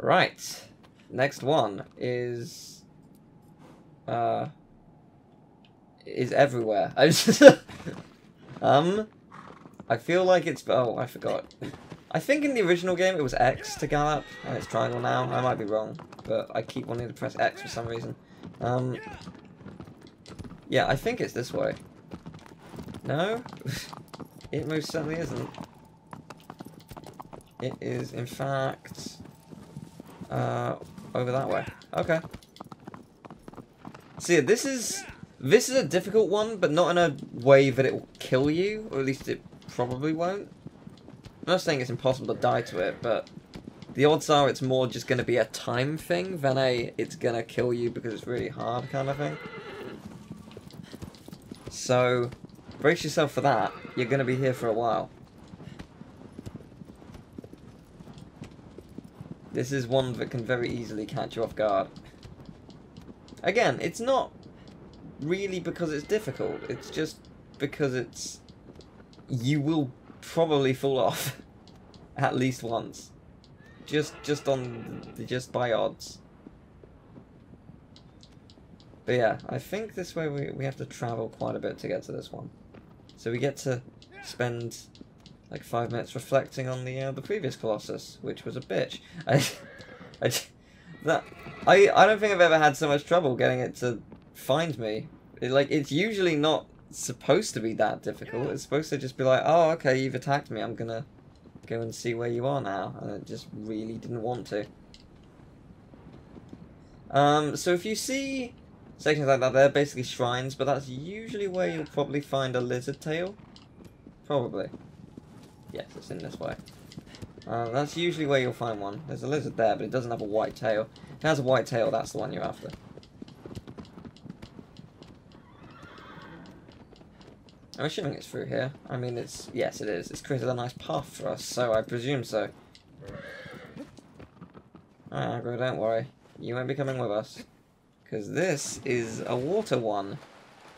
Right. Next one is everywhere. I feel like it's... Oh, I forgot. I think in the original game it was X to gallop, and it's triangle now. I might be wrong, but I keep wanting to press X for some reason. Yeah, I think it's this way. No? It most certainly isn't. It is, in fact, over that way. Okay. See, this is a difficult one, but not in a way that it will kill you, or at least it probably won't. I'm not saying it's impossible to die to it, but the odds are it's more just going to be a time thing than it's going to kill you because it's really hard kind of thing. So, brace yourself for that. You're going to be here for a while. This is one that can very easily catch you off guard. Again, it's not really because it's difficult. It's just because it's... You will probably fall off at least once, just by odds. But yeah, I think this way we have to travel quite a bit to get to this one, so we get to spend like 5 minutes reflecting on the previous Colossus, which was a bitch. I don't think I've ever had so much trouble getting it to find me. It's usually not supposed to be that difficult. It's supposed to just be like, oh, okay, you've attacked me, I'm gonna go and see where you are now, and it just really didn't want to. So if you see sections like that, they're basically shrines, but that's usually where you'll probably find a lizard tail. Probably. Yes, it's in this way. That's usually where you'll find one. There's a lizard there, but it doesn't have a white tail. If it has a white tail, that's the one you're after. I'm assuming it's through here. I mean, yes, it is. It's created a nice path for us, so I presume so. Alright, Aggro, don't worry. You won't be coming with us. Because this is a water one.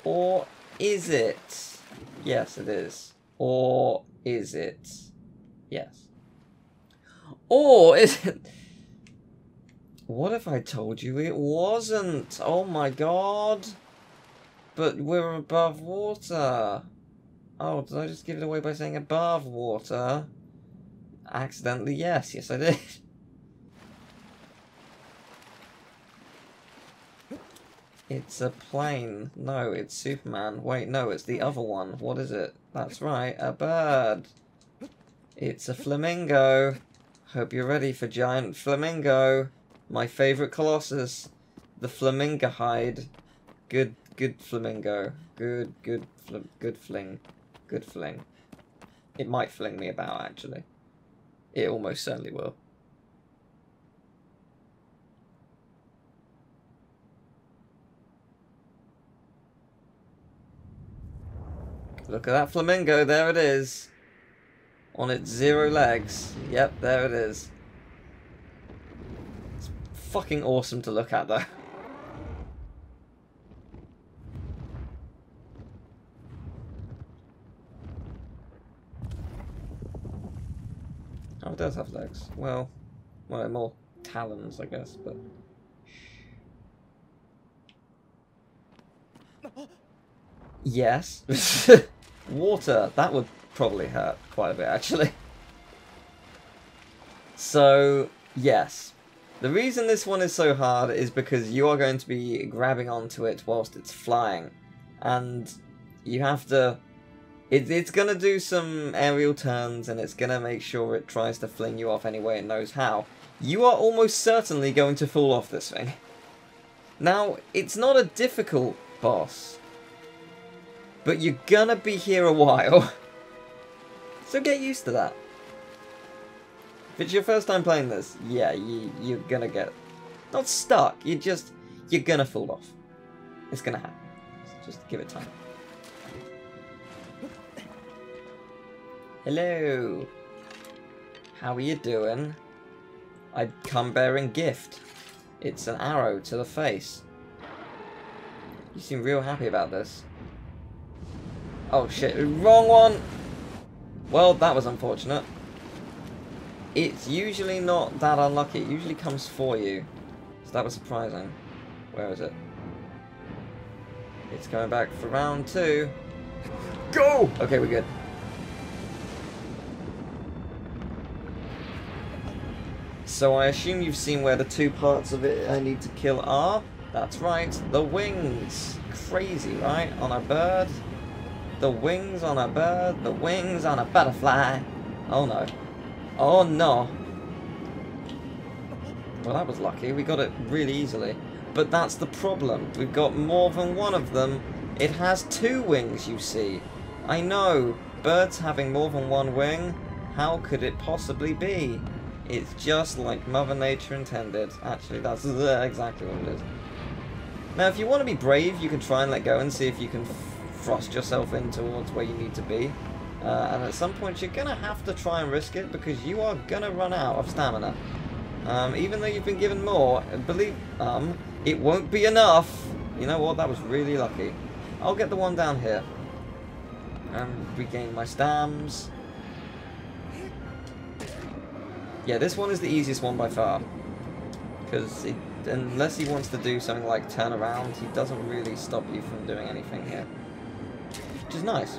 Or is it? Yes, it is. Or is it? Yes. Or is it? What if I told you it wasn't? Oh my god. But we're above water. Oh, did I just give it away by saying above water? Accidentally, yes. Yes, I did. It's a plane. No, it's Superman. Wait, no, it's the other one. What is it? That's right, a bird. It's a flamingo. Hope you're ready for giant flamingo. My favourite Colossus. The flamingo hide. Good flamingo. Good fling. Good fling. It might fling me about, actually. It almost certainly will. Look at that flamingo. There it is. On its 0 legs. Yep, there it is. It's fucking awesome to look at, though. It does have legs. Well, more talons, I guess, but... Yes. Water. That would probably hurt quite a bit, actually. So, yes. The reason this one is so hard is because you are going to be grabbing onto it whilst it's flying. And you have to... It's going to do some aerial turns, and it's going to make sure it tries to fling you off any way it knows how. You are almost certainly going to fall off this thing. Now, it's not a difficult boss, but you're going to be here a while. So get used to that. If it's your first time playing this, yeah, you're going to get... Not stuck, you're going to fall off. It's going to happen. Just give it time. Hello! How are you doing? I've come bearing gift. It's an arrow to the face. You seem real happy about this. Oh shit, wrong one! Well, that was unfortunate. It's usually not that unlucky. It usually comes for you. So that was surprising. Where is it? It's going back for round two. Go! Okay, we're good. So I assume you've seen where the two parts of it I need to kill are. That's right, the wings. Crazy, right? On a bird. The wings on a bird. The wings on a butterfly. Oh no. Oh no. Well, that was lucky. We got it really easily. But that's the problem. We've got more than one of them. It has two wings, you see. I know. Birds having more than one wing. How could it possibly be? It's just like Mother Nature intended. Actually, that's exactly what it is. Now, if you want to be brave, you can try and let go and see if you can thrust yourself in towards where you need to be. And at some point, you're going to have to try and risk it because you are going to run out of stamina. Even though you've been given more, believe it won't be enough. You know what? That was really lucky. I'll get the one down here. And regain my stamina. Yeah, this one is the easiest one by far. Because unless he wants to do something like turn around, he doesn't really stop you from doing anything here. Which is nice.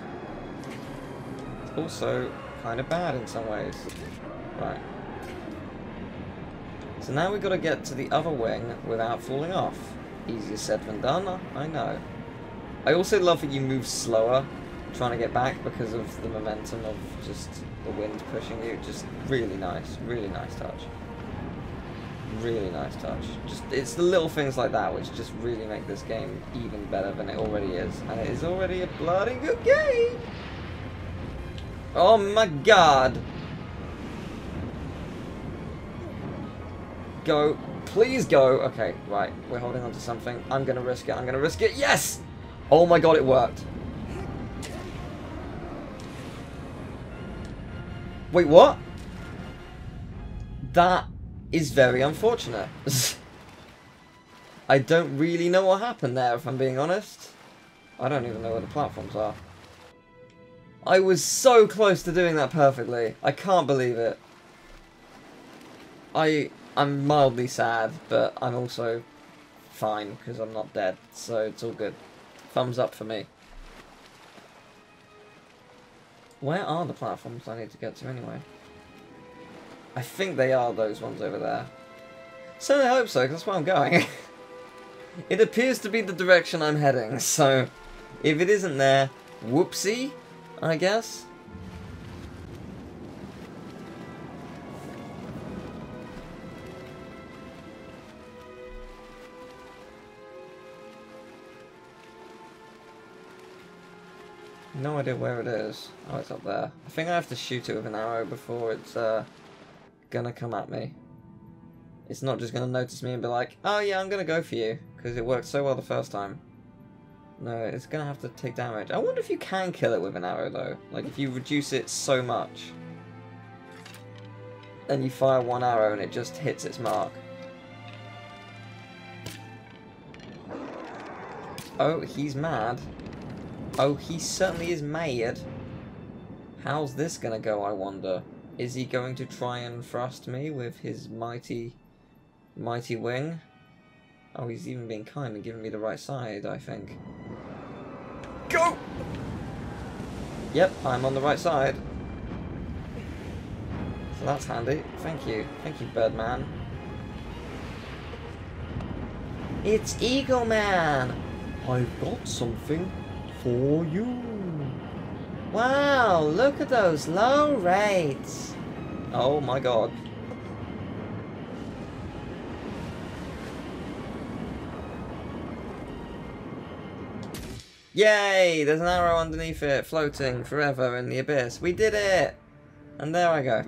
It's also kind of bad in some ways. Right. So now we've got to get to the other wing without falling off. Easier said than done, I know. I also love that you move slower trying to get back because of the momentum of just the wind pushing you. Just really nice touch. Really nice touch. Just, it's the little things like that which just really make this game even better than it already is. And it is already a bloody good game! Oh my god! Go. Please go. Okay, right. We're holding on to something. I'm going to risk it. I'm going to risk it. Yes! Oh my god, it worked. Wait, what? That is very unfortunate. I don't really know what happened there, if I'm being honest. I don't even know where the platforms are. I was so close to doing that perfectly. I can't believe it. I'm mildly sad, but I'm also fine because I'm not dead, so it's all good. Thumbs up for me. Where are the platforms I need to get to anyway? I think they are those ones over there. So I hope so, because that's where I'm going. It appears to be the direction I'm heading, so if it isn't there, whoopsie, I guess. No idea where it is. Oh, it's up there. I think I have to shoot it with an arrow before it's gonna come at me. It's not just gonna notice me and be like, oh yeah, I'm gonna go for you, because it worked so well the first time. No, it's gonna have to take damage. I wonder if you can kill it with an arrow though. Like, if you reduce it so much, and you fire one arrow and it just hits its mark. Oh, he's mad. Oh, he certainly is mad. How's this gonna go, I wonder? Is he going to try and thrust me with his mighty wing? Oh, he's even being kind and giving me the right side, I think. Go! Yep, I'm on the right side. So that's handy. Thank you. Thank you, Birdman. It's Eagle Man! I've got something for you. Wow, look at those low rates. Oh my god. Yay, there's an arrow underneath it, floating forever in the abyss. We did it! And there I go.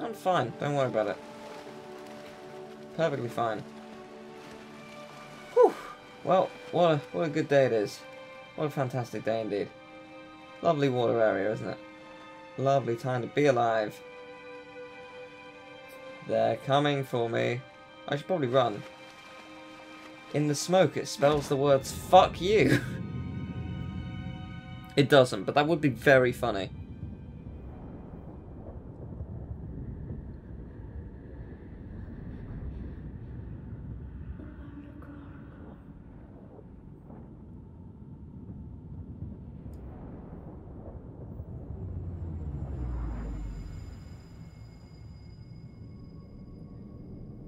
I'm fine, don't worry about it. Perfectly fine. Whew! Well, what a good day it is. What a fantastic day indeed. Lovely water area, isn't it? Lovely time to be alive. They're coming for me. I should probably run. In the smoke, it spells the words, fuck you. It doesn't, but that would be very funny.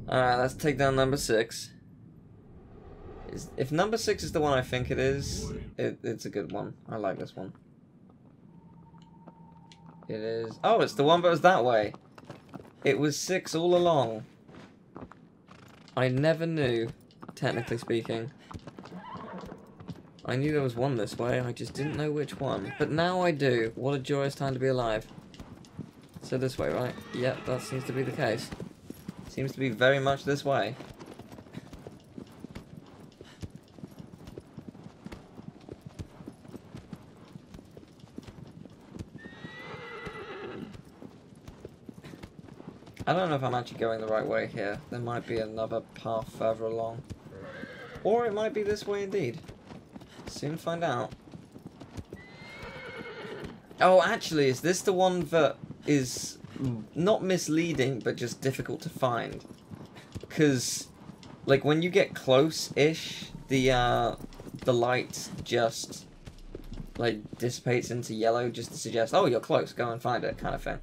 Alright, let's take down number 6. If number 6 is the one I think it is, it's a good one. I like this one. It is... Oh, it's the one that was that way. It was 6 all along. I never knew, technically speaking. I knew there was one this way, I just didn't know which one. But now I do. What a joyous time to be alive. So this way, right? Yep, that seems to be the case. Seems to be very much this way. I don't know if I'm actually going the right way here. There might be another path further along. Or it might be this way indeed. Soon find out. Oh, actually, is this the one that is... not misleading, but just difficult to find, because like when you get close-ish, the light just like dissipates into yellow just to suggest, oh, you're close, go and find it, kind of thing.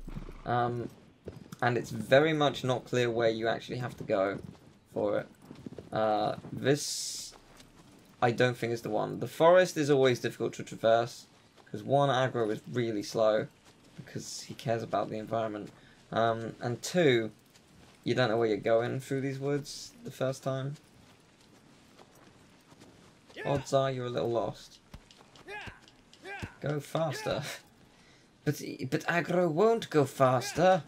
And it's very much not clear where you actually have to go for it. This I don't think is the one. The forest is always difficult to traverse because one, aggro is really slow because he cares about the environment, and two, you don't know where you're going through these woods the first time. Yeah. Odds are you're a little lost. Yeah. Yeah. Go faster. Yeah. But aggro won't go faster.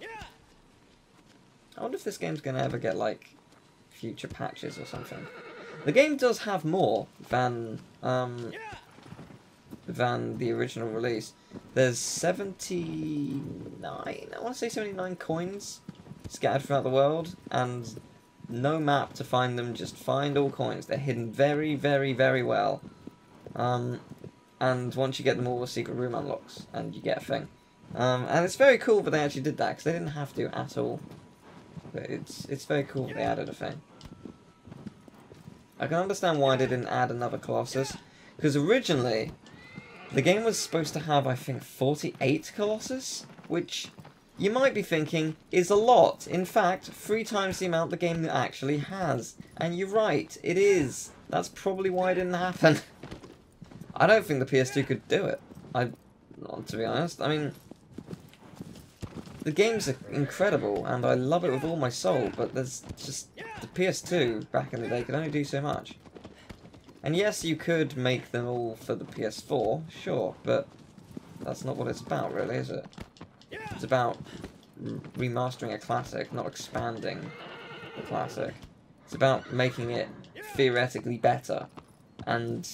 Yeah. I wonder if this game's gonna ever get like future patches or something. The game does have more than the original release. There's 79, I want to say 79 coins scattered throughout the world, and no map to find them, just find all coins. They're hidden very, very, very well. And once you get them all, the secret room unlocks, and you get a thing. And it's very cool that they actually did that, because they didn't have to at all. But it's very cool that they added a thing. I can understand why they didn't add another Colossus, because originally... the game was supposed to have, I think, 48 Colossus, which you might be thinking is a lot. In fact, 3 times the amount the game actually has. And you're right, it is. That's probably why it didn't happen. I don't think the PS2 could do it, to be honest. I mean, the game's incredible, and I love it with all my soul, but there's just... the PS2, back in the day, could only do so much. And yes, you could make them all for the PS4, sure, but that's not what it's about, really, is it? It's about remastering a classic, not expanding the classic. It's about making it theoretically better, and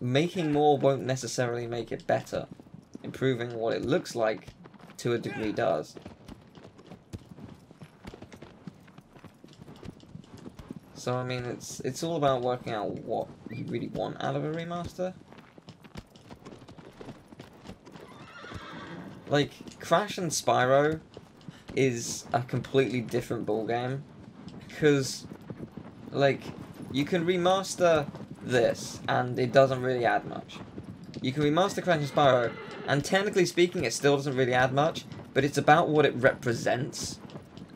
making more won't necessarily make it better. Improving what it looks like, to a degree, does. So, I mean, it's all about working out what you really want out of a remaster. Like, Crash and Spyro is a completely different ballgame. Because, like, you can remaster this, and it doesn't really add much. You can remaster Crash and Spyro, and technically speaking, it still doesn't really add much, but it's about what it represents.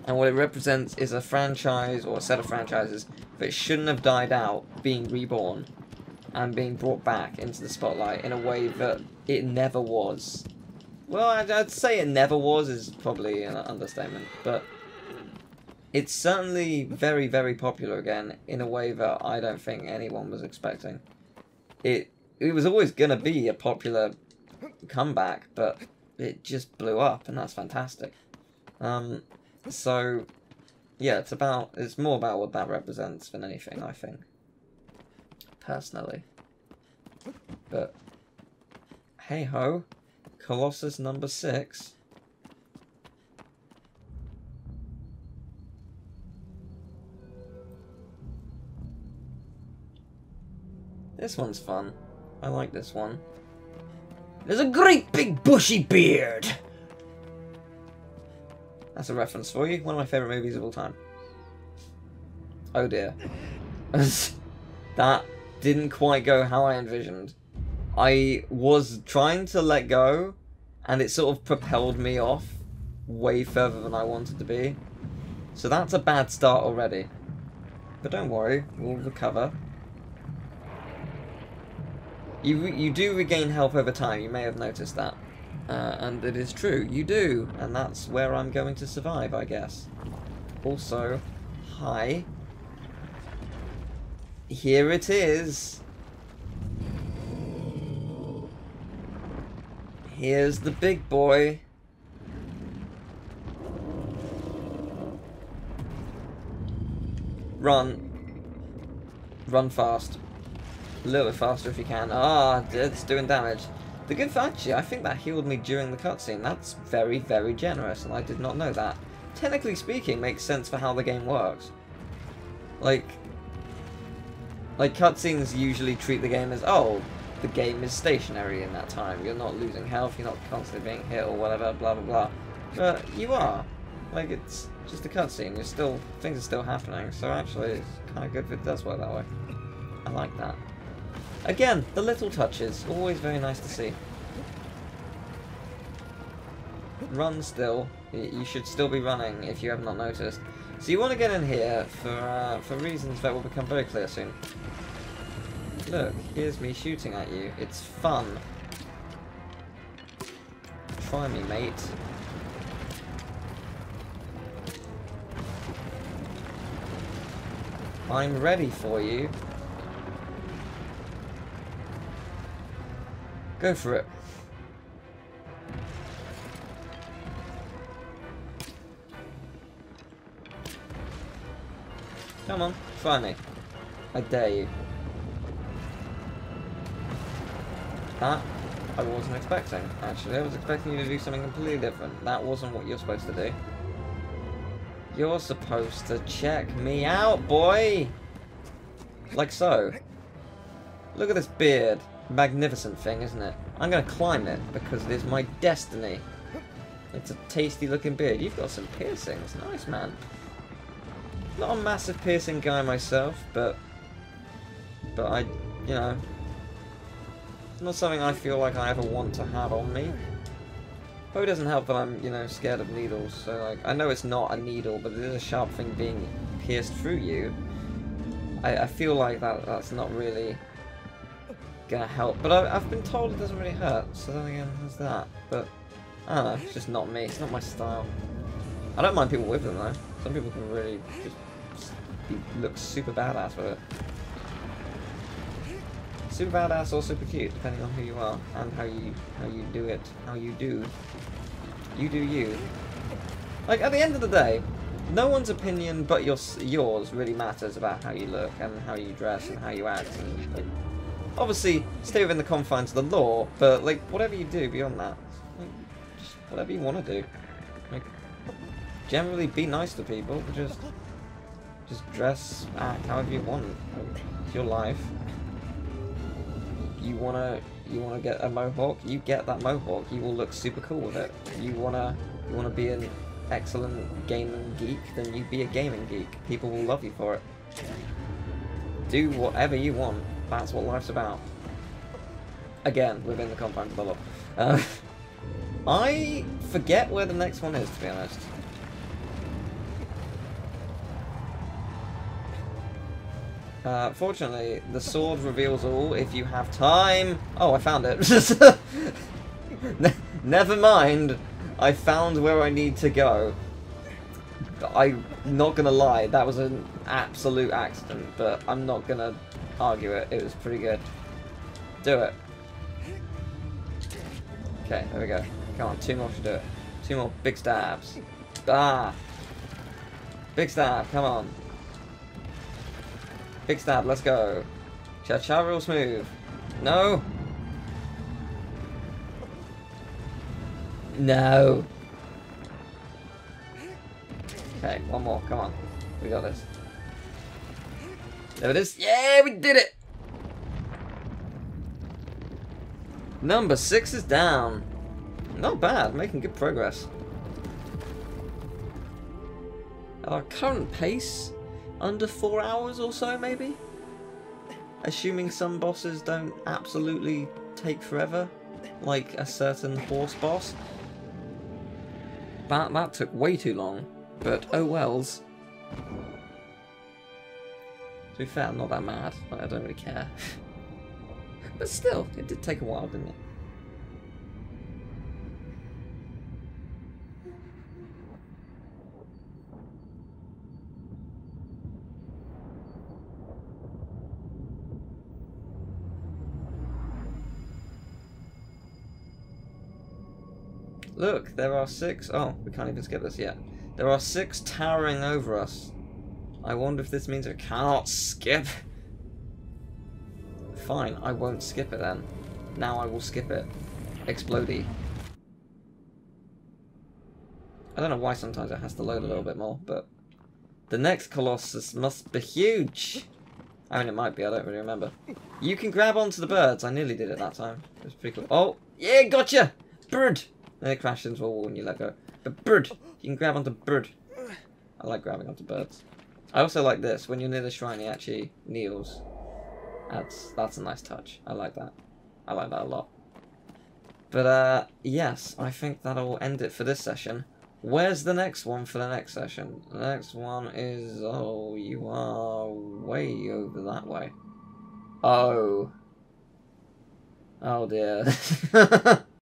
And what it represents is a franchise, or a set of franchises, that shouldn't have died out, being reborn, and being brought back into the spotlight in a way that it never was. Well, I'd say it never was is probably an understatement, but it's certainly very, very popular again, in a way that I don't think anyone was expecting. It was always going to be a popular comeback, but it just blew up, and that's fantastic. So, yeah, it's more about what that represents than anything, I think, personally. But hey ho, Colossus number 6. This one's fun. I like this one. There's a great big bushy beard! That's a reference for you. One of my favourite movies of all time. Oh dear. That didn't quite go how I envisioned. I was trying to let go, and it sort of propelled me off way further than I wanted to be. So that's a bad start already. But don't worry, we'll recover. You do regain health over time, you may have noticed that. And it is true, you do, and that's where I'm going to survive, I guess. Also, hi. Here it is. Here's the big boy. Run. Run fast. A little bit faster if you can. Ah, it's doing damage. The good thing, actually, I think that healed me during the cutscene. That's very, very generous, and I did not know that. Technically speaking, makes sense for how the game works. Like cutscenes usually treat the game as, oh, the game is stationary in that time. You're not losing health, you're not constantly being hit or whatever, blah, blah, blah. But you are. Like, it's just a cutscene. You're still, things are still happening. So actually, it's kind of good if it does work that way. I like that. Again, the little touches. Always very nice to see. Run still. You should still be running if you have not noticed. So you want to get in here for reasons that will become very clear soon. Look, here's me shooting at you. It's fun. Try me, mate. I'm ready for you. Go for it. Come on, try me. I dare you. That I wasn't expecting, actually. I was expecting you to do something completely different. That wasn't what you're supposed to do. You're supposed to check me out, boy! Like so. Look at this beard. Magnificent thing, isn't it? I'm going to climb it, because it is my destiny. It's a tasty looking beard. You've got some piercings. Nice, man. Not a massive piercing guy myself, but I, you know, it's not something I feel like I ever want to have on me. Probably doesn't help that I'm, you know, scared of needles, so like, I know it's not a needle, but it is a sharp thing being pierced through you. I feel like that's not really gonna help, but I've been told it doesn't really hurt, so then again, there's that, but I don't know, it's just not me, it's not my style. I don't mind people with them though. Some people can really just look super badass with it. Super badass or super cute, depending on who you are and how you do it, how you do. You do you. Like, at the end of the day, no one's opinion but yours really matters about how you look and how you dress and how you act. And, like, obviously, stay within the confines of the law, but like whatever you do beyond that, like, just whatever you want to do. Like, generally be nice to people, just dress, act however you want. It's your life. You wanna get a mohawk, you get that mohawk, you will look super cool with it. You wanna be an excellent gaming geek, then you be a gaming geek. People will love you for it. Do whatever you want, that's what life's about. Again, within the confines of the law. I forget where the next one is, to be honest. Fortunately, the sword reveals all if you have time. Oh, I found it. Never mind. I found where I need to go. I'm not gonna lie, that was an absolute accident, but I'm not gonna argue it. It was pretty good. Do it. Okay, there we go. Come on, two more to do it. Two more big stabs. Ah! Big stab, come on. Big stab, let's go. Cha-cha real smooth. No! No! Okay, one more, come on. We got this. There it is. Yeah, we did it! Number 6 is down. Not bad, making good progress. Our current pace, under 4 hours or so maybe? Assuming some bosses don't absolutely take forever, like a certain horse boss. That took way too long, but oh wells. To be fair, I'm not that mad, like, I don't really care. But still, it did take a while, didn't it? Look, there are 6. Oh, we can't even skip this yet. There are 6 towering over us. I wonder if this means I cannot skip. Fine, I won't skip it then. Now I will skip it. Explodey. I don't know why sometimes it has to load a little bit more, but... The next Colossus must be huge! I mean, it might be, I don't really remember. You can grab onto the birds. I nearly did it that time. It was pretty cool. Oh! Yeah, gotcha! Bird! Then it crashes into a wall when you let go. But bird! You can grab onto bird. I like grabbing onto birds. I also like this. When you're near the shrine, he actually kneels. That's a nice touch. I like that. I like that a lot. But yes, I think that'll end it for this session. Where's the next one for the next session? The next one is... Oh, you are way over that way. Oh. Oh dear.